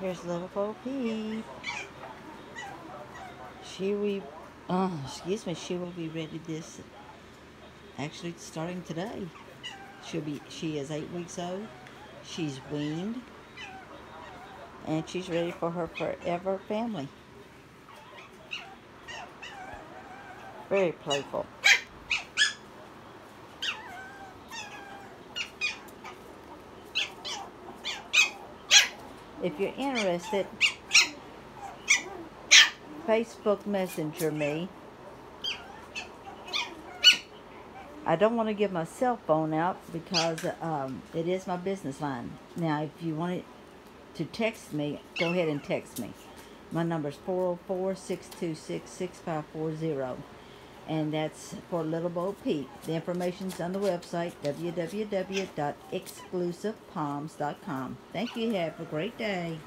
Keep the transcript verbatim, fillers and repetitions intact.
Here's Little Bo Peep. She will, uh, excuse me, she will be ready this, actually starting today. She'll be, she is eight weeks old. She's weaned. And she's ready for her forever family. Very playful. If you're interested, Facebook Messenger me. I don't want to give my cell phone out because um, it is my business line. Now, if you want to text me, go ahead and text me. My number is four oh four, six two six, six five four zero. And that's for Little Bo Peep. The information's on the website, w w w dot exclusive palms dot com. Thank you. Have a great day.